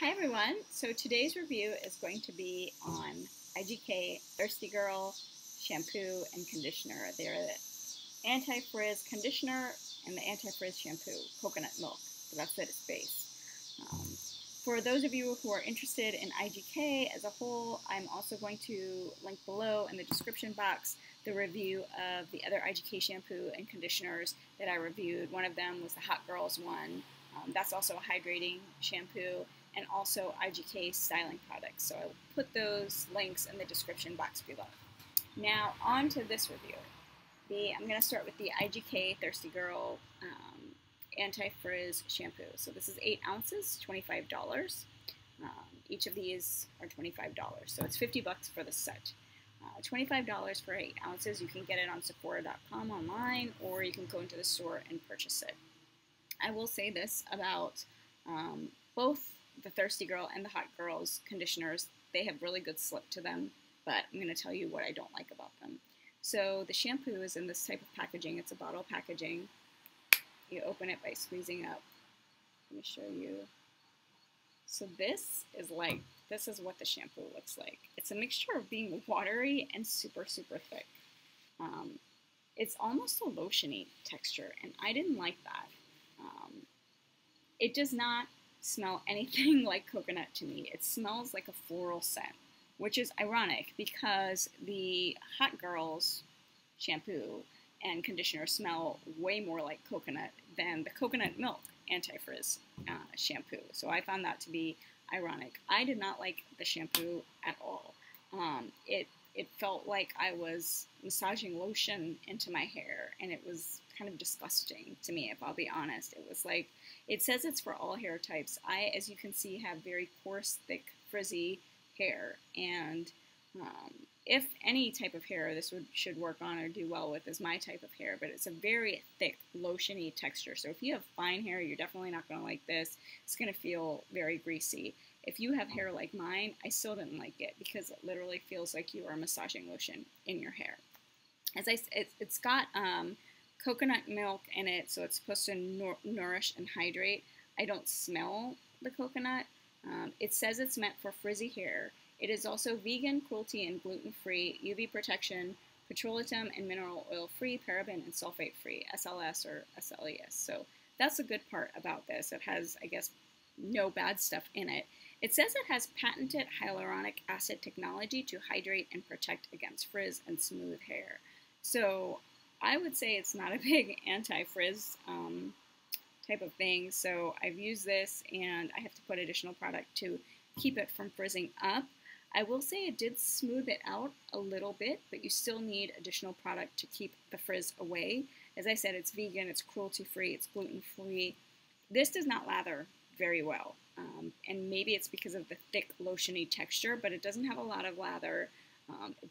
Hi everyone, so today's review is going to be on IGK Thirsty Girl shampoo and conditioner. They're the anti-frizz conditioner and the anti-frizz shampoo, coconut milk, so that's what it's based. For those of you who are interested in IGK as a whole, I'm also going to link below in the description box the review of the other IGK shampoo and conditioners that I reviewed. One of them was the Hot Girls one. That's also a hydrating shampoo, and also IGK styling products. So I'll put those links in the description box below. Now on to this review. I'm going to start with the IGK Thirsty Girl anti-frizz shampoo. So this is 8 ounces, $25. Each of these are $25. So it's 50 bucks for the set. $25 for 8 ounces. You can get it on Sephora.com online, or you can go into the store and purchase it. I will say this about both the Thirsty Girl and the Hot Girls conditioners. They have really good slip to them, but I'm going to tell you what I don't like about them. So the shampoo is in this type of packaging. It's a bottle packaging. You open it by squeezing up. Let me show you. So this is what the shampoo looks like. It's a mixture of being watery and super, super thick. It's almost a lotiony texture, and I didn't like that. It does not smell anything like coconut to me. It smells like a floral scent, which is ironic because the Hot Girls shampoo and conditioner smell way more like coconut than the coconut milk anti-frizz shampoo. So I found that to be ironic. I did not like the shampoo at all. It felt like I was massaging lotion into my hair, and it was kind of disgusting to me, if I'll be honest. It was like, it says it's for all hair types. I, as you can see, have very coarse, thick, frizzy hair, and if any type of hair this should work on or do well with is my type of hair, but it's a very thick, lotiony texture. So if you have fine hair, you're definitely not going to like this. It's going to feel very greasy. If you have hair like mine, I still didn't like it because it literally feels like you are massaging lotion in your hair. As I said, it's got coconut milk in it, so it's supposed to nourish and hydrate. I don't smell the coconut. It says it's meant for frizzy hair. It is also vegan, cruelty and gluten-free, UV protection, petroleum and mineral oil-free, paraben and sulfate-free, SLS or SLES. So that's the good part about this. It has, I guess, no bad stuff in it. It says it has patented hyaluronic acid technology to hydrate and protect against frizz and smooth hair. So I would say it's not a big anti-frizz type of thing. So I've used this, and I have to put additional product to keep it from frizzing up. I will say it did smooth it out a little bit, but you still need additional product to keep the frizz away. As I said, it's vegan, it's cruelty-free, it's gluten-free. This does not lather very well, and maybe it's because of the thick, lotiony texture, but it doesn't have a lot of lather. It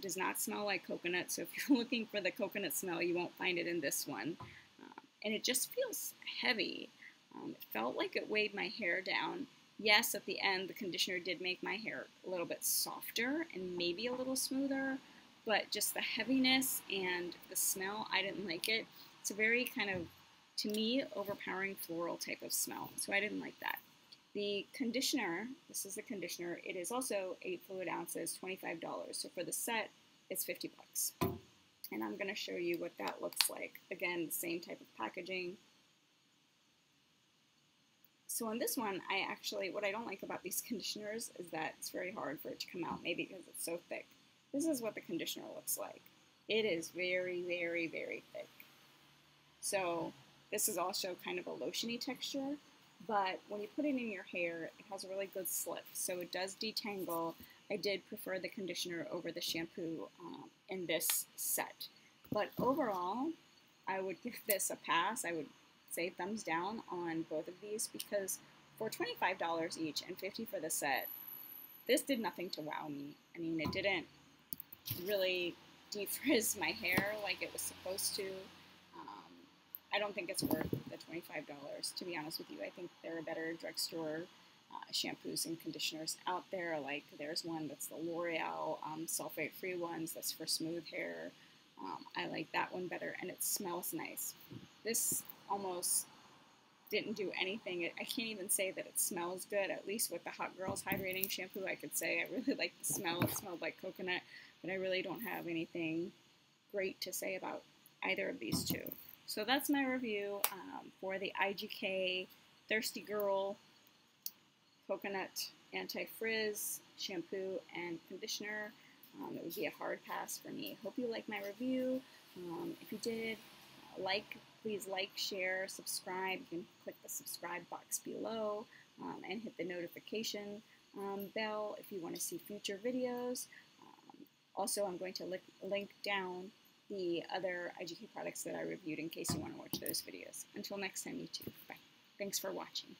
does not smell like coconut, so if you're looking for the coconut smell, you won't find it in this one. And it just feels heavy. It felt like it weighed my hair down. Yes, at the end, the conditioner did make my hair a little bit softer and maybe a little smoother, but just the heaviness and the smell, I didn't like it. It's a very kind of, to me, overpowering floral type of smell, so I didn't like that. The conditioner, this is the conditioner, it is also 8 fluid ounces, $25, so for the set, it's 50 bucks. And I'm going to show you what that looks like. Again, the same type of packaging. So on this one, what I don't like about these conditioners is that it's very hard for it to come out, maybe because it's so thick. This is what the conditioner looks like. It is very, very, very thick. So this is also kind of a lotiony texture, but when you put it in your hair, it has a really good slip, so it does detangle. I did prefer the conditioner over the shampoo in this set. But overall, I would give this a pass. I would say thumbs down on both of these, because for $25 each and $50 for the set, this did nothing to wow me. I mean, it didn't really defrizz my hair like it was supposed to. I don't think it's worth the $25, to be honest with you. I think there are better drugstore shampoos and conditioners out there. Like there's one that's the L'Oreal sulfate-free ones that's for smooth hair. I like that one better, and it smells nice. This almost didn't do anything. I can't even say that it smells good. At least with the Hot Girls Hydrating Shampoo, I could say I really like the smell. It smelled like coconut, but I really don't have anything great to say about either of these two. So that's my review for the IGK Thirsty Girl Coconut Anti-Frizz Shampoo and Conditioner. It would be a hard pass for me. Hope you like my review. If you did, please like, share, subscribe. You can click the subscribe box below and hit the notification bell if you want to see future videos. Also, I'm going to link down the other IGK products that I reviewed in case you want to watch those videos. Until next time, YouTube. Bye. Thanks for watching.